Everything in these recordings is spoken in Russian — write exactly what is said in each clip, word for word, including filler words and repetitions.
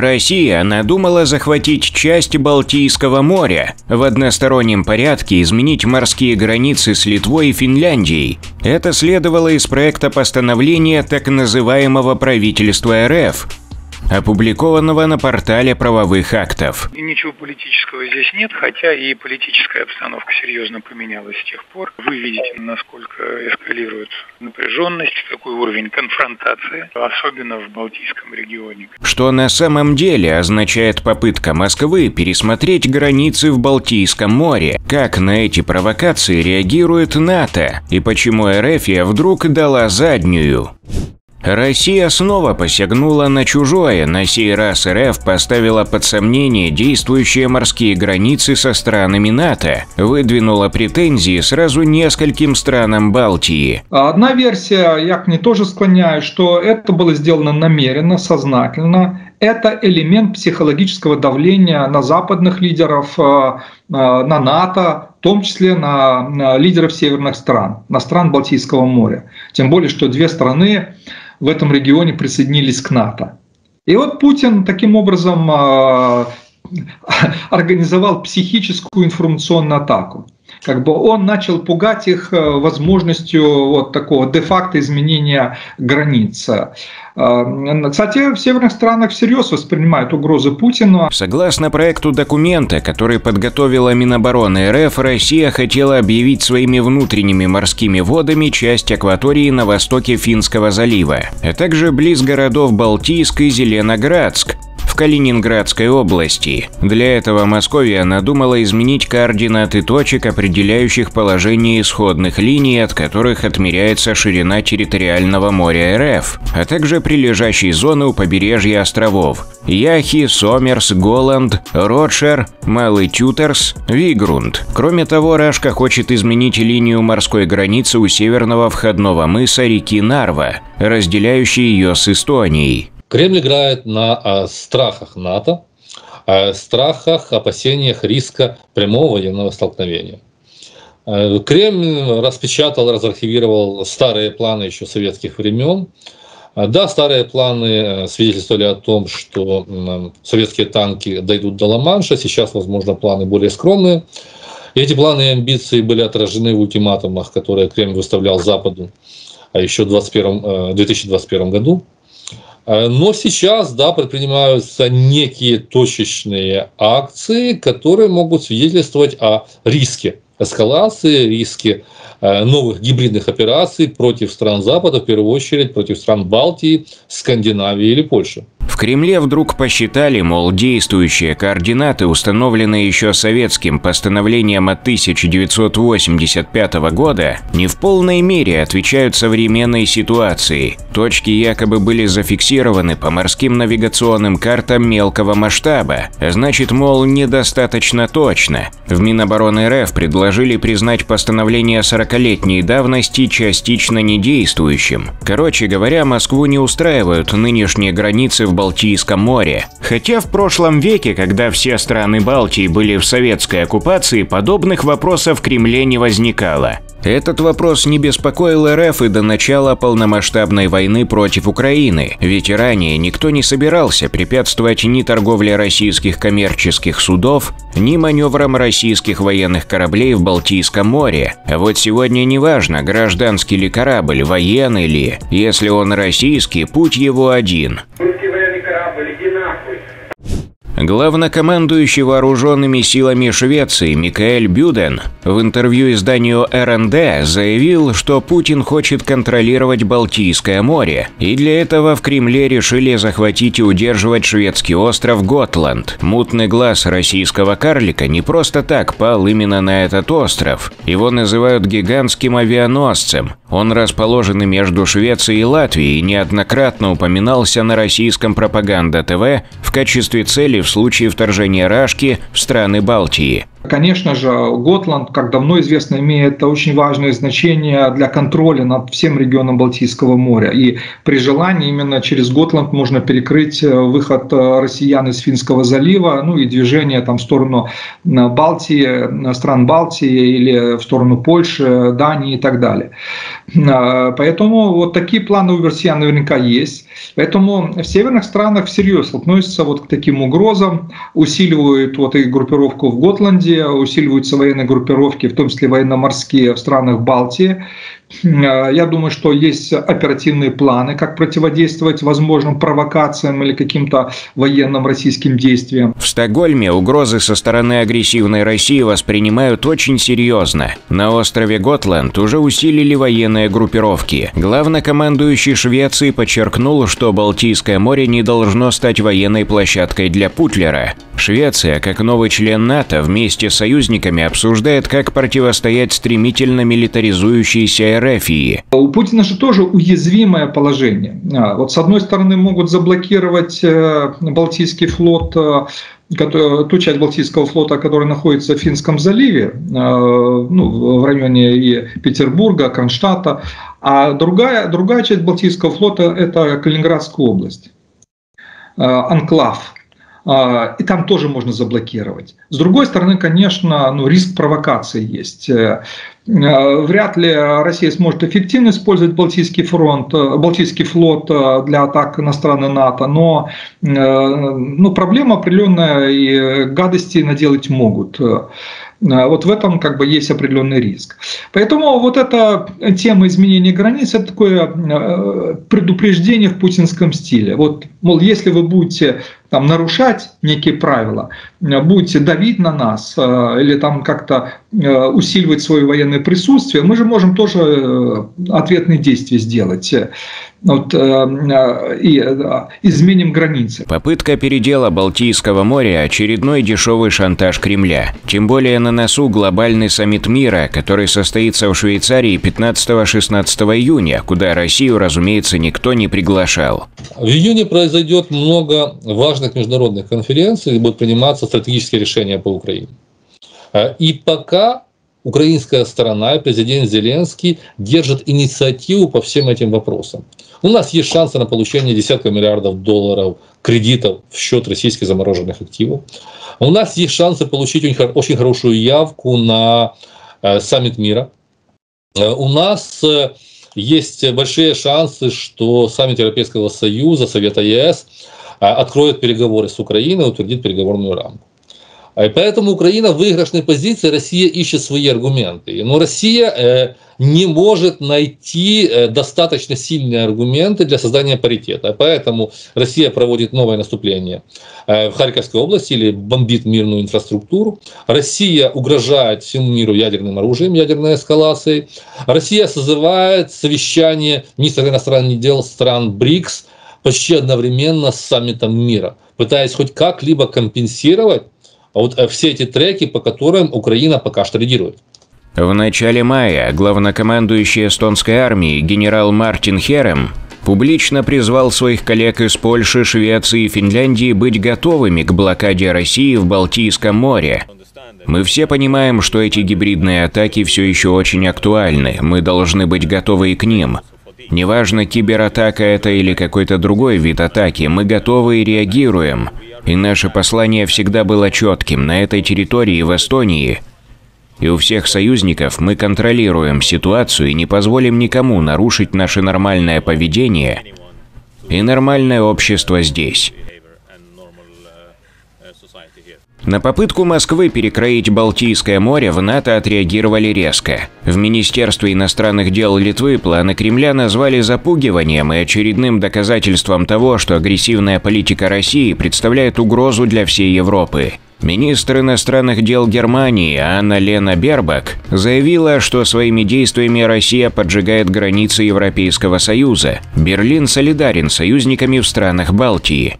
Россия надумала захватить часть Балтийского моря, в одностороннем порядке изменить морские границы с Литвой и Финляндией. Это следовало из проекта постановления так называемого правительства РФ, опубликованного на портале правовых актов. Ничего политического здесь нет, хотя и политическая обстановка серьезно поменялась с тех пор. Вы видите, насколько эскалирует напряженность, какой уровень конфронтации, особенно в Балтийском регионе. Что на самом деле означает попытка Москвы пересмотреть границы в Балтийском море? Как на эти провокации реагирует НАТО? И почему РФ вдруг дала заднюю? Россия снова посягнула на чужое, на сей раз РФ поставила под сомнение действующие морские границы со странами НАТО, выдвинула претензии сразу нескольким странам Балтии. Одна версия, я к ней тоже склоняюсь, что это было сделано намеренно, сознательно. Это элемент психологического давления на западных лидеров, на НАТО, в том числе на лидеров северных стран, на стран Балтийского моря. Тем более, что две страны в этом регионе присоединились к НАТО. И вот Путин таким образом организовал психическую информационную атаку. Как бы он начал пугать их возможностью вот такого де-факто изменения границ. Кстати, в северных странах всерьез воспринимают угрозы Путина. Согласно проекту документа, который подготовила Минобороны РФ, Россия хотела объявить своими внутренними морскими водами часть акватории на востоке Финского залива, а также близ городов Балтийск и Зеленоградск в Калининградской области. Для этого Московия надумала изменить координаты точек, определяющих положение исходных линий, от которых отмеряется ширина территориального моря РФ, а также прилежащей зоны у побережья островов – Яхи, Сомерс, Голланд, Ротшер, Малый Тютерс, Вигрунд. Кроме того, Рашка хочет изменить линию морской границы у северного входного мыса реки Нарва, разделяющей ее с Эстонией. Кремль играет на э, страхах НАТО, э, страхах, опасениях риска прямого военного столкновения. Э, Кремль распечатал, разархивировал старые планы еще советских времен. Э, да, старые планы э, свидетельствовали о том, что э, советские танки дойдут до Ла-Манша, сейчас, возможно, планы более скромные. И эти планы и амбиции были отражены в ультиматумах, которые Кремль выставлял Западу а еще в две тысячи двадцать первом году. Но сейчас, да, предпринимаются некие точечные акции, которые могут свидетельствовать о риске эскалации, риске новых гибридных операций против стран Запада, в первую очередь против стран Балтии, Скандинавии или Польши. В Кремле вдруг посчитали, мол, действующие координаты, установленные еще советским постановлением от тысяча девятьсот восемьдесят пятого года, не в полной мере отвечают современной ситуации. Точки якобы были зафиксированы по морским навигационным картам мелкого масштаба, а значит, мол, недостаточно точно. В Минобороны РФ предложили признать постановление сорокалетней давности частично недействующим. Короче говоря, Москву не устраивают нынешние границы в В Балтийском море. Хотя в прошлом веке, когда все страны Балтии были в советской оккупации, подобных вопросов в Кремле не возникало. Этот вопрос не беспокоил РФ и до начала полномасштабной войны против Украины, ведь ранее никто не собирался препятствовать ни торговле российских коммерческих судов, ни маневрам российских военных кораблей в Балтийском море. А вот сегодня неважно, гражданский ли корабль, военный ли, если он российский, путь его один. Главнокомандующий вооруженными силами Швеции Микаэль Бюден в интервью изданию эр эн дэ заявил, что Путин хочет контролировать Балтийское море, и для этого в Кремле решили захватить и удерживать шведский остров Готланд. Мутный глаз российского карлика не просто так пал именно на этот остров. Его называют гигантским авианосцем. Он расположен между Швецией и Латвией и неоднократно упоминался на российском пропаганда тэ вэ в качестве цели в случае вторжения Рашки в страны Балтии. Конечно же, Готланд, как давно известно, имеет очень важное значение для контроля над всем регионом Балтийского моря. И при желании именно через Готланд можно перекрыть выход россиян из Финского залива, ну и движение там в сторону Балтии, стран Балтии или в сторону Польши, Дании и так далее. Поэтому вот такие планы у россиян наверняка есть. Поэтому в северных странах всерьез относятся вот к таким угрозам, усиливают вот и группировку в Готланде, усиливаются военные группировки, в том числе военно-морские в странах Балтии. Я думаю, что есть оперативные планы, как противодействовать возможным провокациям или каким-то военным российским действиям. В Стокгольме угрозы со стороны агрессивной России воспринимают очень серьезно. На острове Готланд уже усилили военные группировки. Главнокомандующий Швеции подчеркнул, что Балтийское море не должно стать военной площадкой для Путлера. Швеция, как новый член НАТО, вместе с союзниками обсуждает, как противостоять стремительно милитаризующейся эр эф. У Путина же тоже уязвимое положение. Вот с одной стороны могут заблокировать Балтийский флот, ту часть Балтийского флота, которая находится в Финском заливе, ну, в районе и Петербурга, Кронштадта, а другая, другая часть Балтийского флота – это Калининградская область, анклав. И там тоже можно заблокировать. С другой стороны, конечно, ну, риск провокации есть. Вряд ли Россия сможет эффективно использовать Балтийский фронт, Балтийский флот для атак на страны НАТО, но ну, проблема определенная, и гадости наделать могут. Вот в этом как бы есть определенный риск. Поэтому вот эта тема изменения границ – это такое предупреждение в путинском стиле. Вот, мол, если вы будете там нарушать некие правила, будете давить на нас или там как-то усиливать свое военное присутствие, мы же можем тоже ответные действия сделать. Вот, э, и э, изменим границы. Попытка передела Балтийского моря – очередной дешевый шантаж Кремля. Тем более на носу глобальный саммит мира, который состоится в Швейцарии пятнадцатого-шестнадцатого июня, куда Россию, разумеется, никто не приглашал. В июне произойдет много важных международных конференций, будут приниматься стратегические решения по Украине. И пока украинская сторона, президент Зеленский, держит инициативу по всем этим вопросам. У нас есть шансы на получение десятков миллиардов долларов кредитов в счет российских замороженных активов. У нас есть шансы получить очень хорошую явку на саммит мира. У нас есть большие шансы, что саммит Европейского Союза, Совета ЕС откроет переговоры с Украиной и утвердит переговорную рамку. Поэтому Украина в выигрышной позиции, Россия ищет свои аргументы. Но Россия не может найти достаточно сильные аргументы для создания паритета. Поэтому Россия проводит новое наступление в Харьковской области или бомбит мирную инфраструктуру. Россия угрожает всему миру ядерным оружием, ядерной эскалацией. Россия созывает совещание министров иностранных дел стран БРИКС почти одновременно с саммитом мира, пытаясь хоть как-либо компенсировать А вот все эти треки, по которым Украина пока что лидирует. В начале мая главнокомандующий эстонской армии генерал Мартин Херем публично призвал своих коллег из Польши, Швеции и Финляндии быть готовыми к блокаде России в Балтийском море. Мы все понимаем, что эти гибридные атаки все еще очень актуальны, мы должны быть готовы и к ним. Неважно, кибератака это или какой-то другой вид атаки, мы готовы и реагируем. И наше послание всегда было четким на этой территории в Эстонии. И у всех союзников мы контролируем ситуацию и не позволим никому нарушить наше нормальное поведение и нормальное общество здесь. На попытку Москвы перекроить Балтийское море в НАТО отреагировали резко. В Министерстве иностранных дел Литвы планы Кремля назвали запугиванием и очередным доказательством того, что агрессивная политика России представляет угрозу для всей Европы. Министр иностранных дел Германии Анна-Лена Бербек заявила, что своими действиями Россия поджигает границы Европейского Союза. Берлин солидарен с союзниками в странах Балтии.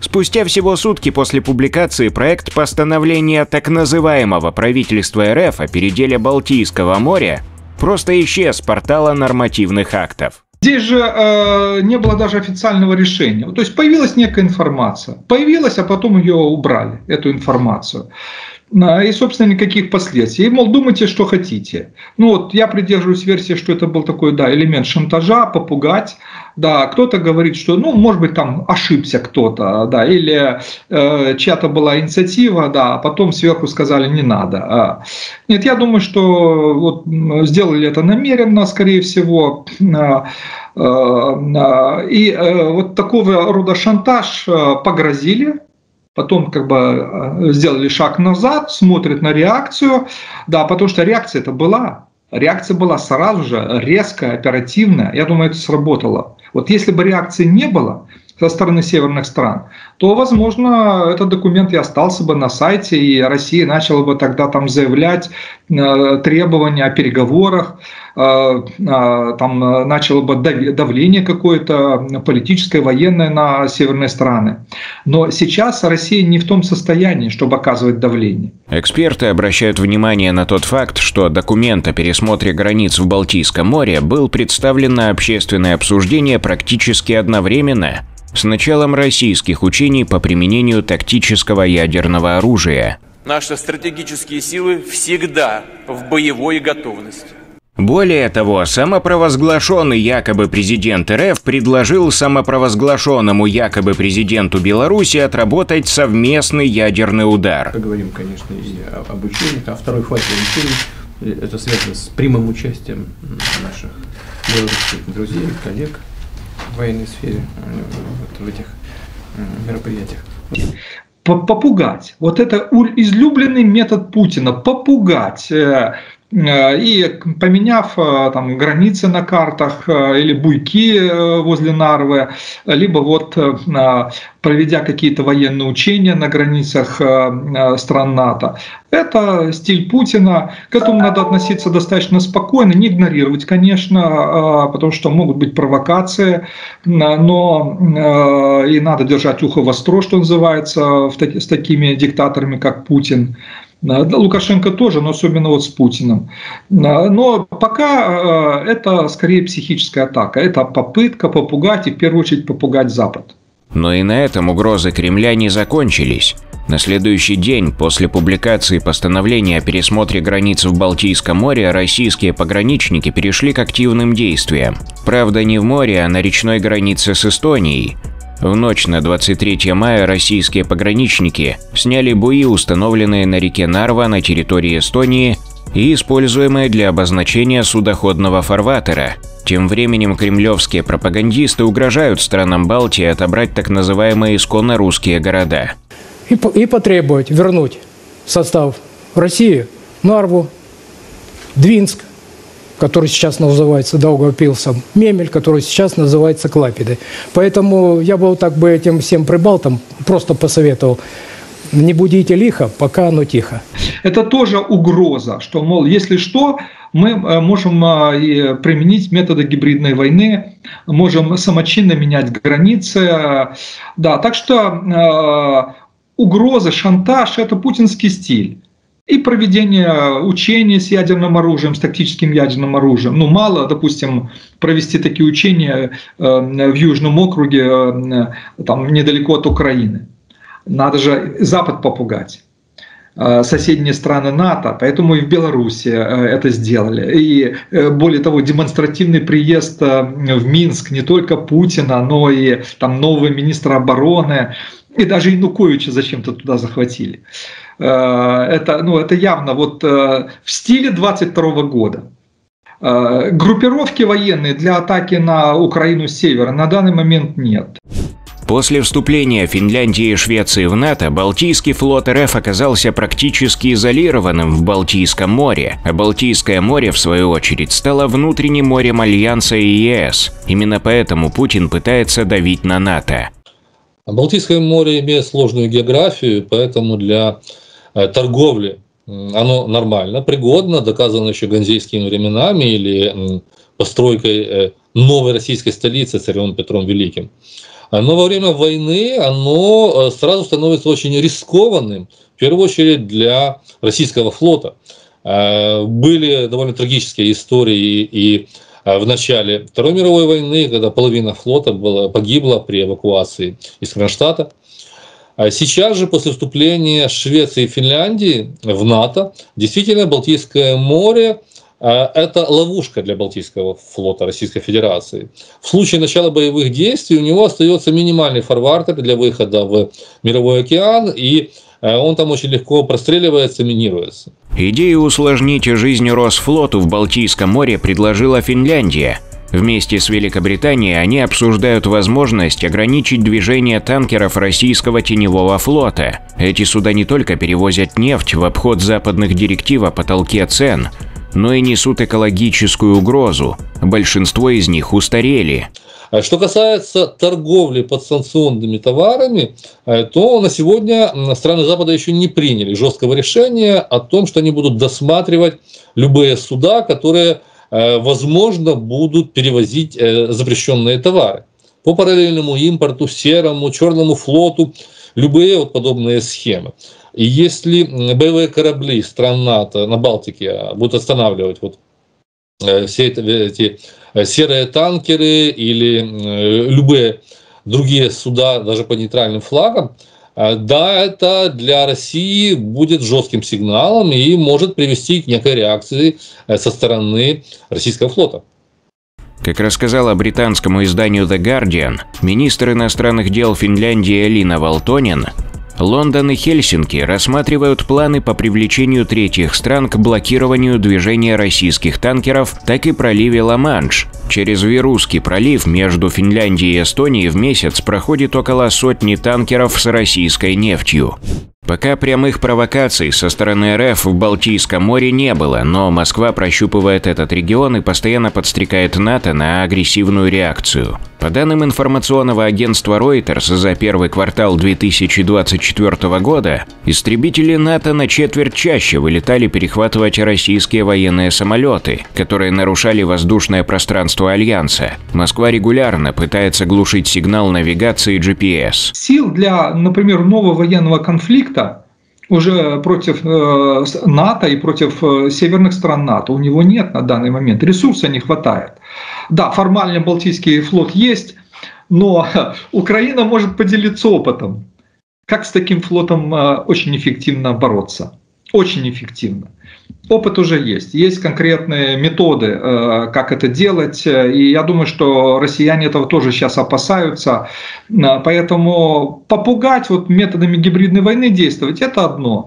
Спустя всего сутки после публикации проект постановления так называемого правительства эр эф о переделе Балтийского моря просто исчез с портала нормативных актов. Здесь же э, не было даже официального решения. То есть появилась некая информация. Появилась, а потом ее убрали, эту информацию. И, собственно, никаких последствий. И, мол, думайте, что хотите. Ну вот, я придерживаюсь версии, что это был такой, да, элемент шантажа, попугать. Да, кто-то говорит, что, ну, может быть, там ошибся кто-то, да, или э, чья-то была инициатива, да, а потом сверху сказали, не надо. Нет, я думаю, что вот, сделали это намеренно, скорее всего. Э, э, и э, вот такого рода шантаж погрозили. Потом как бы сделали шаг назад, смотрят на реакцию, да, потому что реакция это была, реакция была сразу же, резкая, оперативная, я думаю, это сработало. Вот если бы реакции не было со стороны северных стран, то, возможно, этот документ и остался бы на сайте, и Россия начала бы тогда там заявлять требования о переговорах, там начало бы давление какое-то политическое, военное на северные страны. Но сейчас Россия не в том состоянии, чтобы оказывать давление. Эксперты обращают внимание на тот факт, что документ о пересмотре границ в Балтийском море был представлен на общественное обсуждение практически одновременно с началом российских учений по применению тактического ядерного оружия. Наши стратегические силы всегда в боевой готовности. Более того, самопровозглашенный якобы президент эр эф предложил самопровозглашенному якобы президенту Беларуси отработать совместный ядерный удар. Поговорим, конечно, и об учении, а второй фазе учений. Это связано с прямым участием наших белорусских друзей, коллег в военной сфере, вот в этих мероприятиях. Попугать. Вот это излюбленный метод Путина. Попугать. И поменяв там границы на картах или буйки возле Нарвы, либо вот проведя какие-то военные учения на границах стран НАТО. Это стиль Путина, к этому надо относиться достаточно спокойно, не игнорировать, конечно, потому что могут быть провокации, но и надо держать ухо востро, что называется, с такими диктаторами, как Путин. Лукашенко тоже, но особенно вот с Путиным. Но пока это скорее психическая атака. Это попытка попугать и в первую очередь попугать Запад. Но и на этом угрозы Кремля не закончились. На следующий день после публикации постановления о пересмотре границ в Балтийском море российские пограничники перешли к активным действиям. Правда, не в море, а на речной границе с Эстонией. В ночь на двадцать третье мая российские пограничники сняли буи, установленные на реке Нарва на территории Эстонии и используемые для обозначения судоходного фарватера. Тем временем кремлевские пропагандисты угрожают странам Балтии отобрать так называемые исконно русские города. И, и потребовать вернуть в состав России Нарву, Двинск, который сейчас называется Даугавпилсом, Мемель, который сейчас называется Клайпедой. Поэтому я бы вот так бы этим всем прибалтам просто посоветовал: не будите лихо, пока оно тихо. Это тоже угроза, что, мол, если что, мы можем применить методы гибридной войны, можем самочинно менять границы. Да, так что э, угроза, шантаж – это путинский стиль. И проведение учений с ядерным оружием, с тактическим ядерным оружием. Ну, мало, допустим, провести такие учения в Южном округе, там, недалеко от Украины. Надо же Запад попугать, соседние страны НАТО, поэтому и в Беларуси это сделали. И более того, демонстративный приезд в Минск не только Путина, но и там нового министра обороны. И даже Януковича зачем-то туда захватили. Это, ну, это явно вот в стиле двадцать второго года. Группировки военные для атаки на Украину с севера на данный момент нет. После вступления Финляндии и Швеции в НАТО Балтийский флот эр эф оказался практически изолированным в Балтийском море, а Балтийское море, в свою очередь, стало внутренним морем Альянса и ЕС. Именно поэтому Путин пытается давить на НАТО. Балтийское море имеет сложную географию, поэтому для торговли оно нормально, пригодно, доказано еще ганзейскими временами или постройкой новой российской столицы царем Петром Великим. Но во время войны оно сразу становится очень рискованным, в первую очередь для российского флота. Были довольно трагические истории и в начале Второй мировой войны, когда половина флота была, погибла при эвакуации из Кронштадта. А сейчас же, после вступления Швеции и Финляндии в НАТО, действительно Балтийское море — это ловушка для Балтийского флота Российской Федерации. В случае начала боевых действий у него остается минимальный форвартер для выхода в мировой океан, и он там очень легко простреливается, минируется. Идею усложнить жизнь Росфлоту в Балтийском море предложила Финляндия. Вместе с Великобританией они обсуждают возможность ограничить движение танкеров российского теневого флота. Эти суда не только перевозят нефть в обход западных директив о потолке цен, но и несут экологическую угрозу. Большинство из них устарели. Что касается торговли подсанкционными товарами, то на сегодня страны Запада еще не приняли жесткого решения о том, что они будут досматривать любые суда, которые, возможно, будут перевозить запрещенные товары по параллельному импорту, серому, черному флоту, любые вот подобные схемы. И если боевые корабли стран НАТО на Балтике будут останавливать вот все эти серые танкеры или любые другие суда даже по нейтральным флагам, да, это для России будет жестким сигналом и может привести к некой реакции со стороны российского флота. Как рассказала британскому изданию The Guardian министр иностранных дел Финляндии Элина Валтонен, Лондон и Хельсинки рассматривают планы по привлечению третьих стран к блокированию движения российских танкеров, так и проливе Ла-Манш. Через Вирусский пролив между Финляндией и Эстонией в месяц проходит около сотни танкеров с российской нефтью. Пока прямых провокаций со стороны РФ в Балтийском море не было, но Москва прощупывает этот регион и постоянно подстрекает НАТО на агрессивную реакцию. По данным информационного агентства Reuters, за первый квартал две тысячи двадцать четвёртого года истребители НАТО на четверть чаще вылетали перехватывать российские военные самолеты, которые нарушали воздушное пространство Альянса. Москва регулярно пытается глушить сигнал навигации джи пи эс. Сил для, например, нового военного конфликта уже против э, НАТО и против э, северных стран НАТО у него нет на данный момент, ресурса не хватает. Да, формально Балтийский флот есть, но э, Украина может поделиться опытом, как с таким флотом э, очень эффективно бороться. Очень эффективно. Опыт уже есть, есть конкретные методы, как это делать, и я думаю, что россияне этого тоже сейчас опасаются, поэтому попугать вот методами гибридной войны действовать — это одно,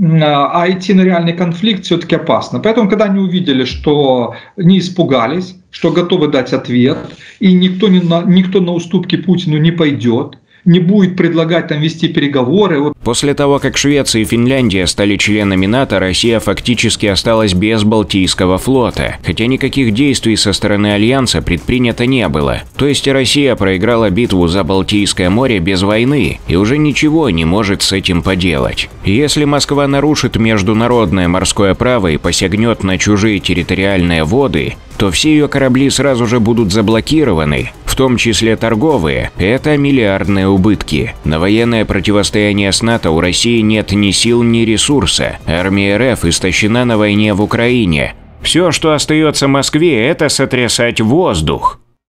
а идти на реальный конфликт все-таки опасно. Поэтому, когда они увидели, что не испугались, что готовы дать ответ, и никто, не на, никто на уступки Путину не пойдет, не будет предлагать там вести переговоры. После того, как Швеция и Финляндия стали членами НАТО, Россия фактически осталась без Балтийского флота, хотя никаких действий со стороны Альянса предпринято не было. То есть Россия проиграла битву за Балтийское море без войны и уже ничего не может с этим поделать. Если Москва нарушит международное морское право и посягнет на чужие территориальные воды, то все ее корабли сразу же будут заблокированы, в том числе торговые. Это миллиардные убытки. На военное противостояние с НАТО у России нет ни сил, ни ресурса. Армия РФ истощена на войне в Украине. Все, что остается Москве, это сотрясать воздух.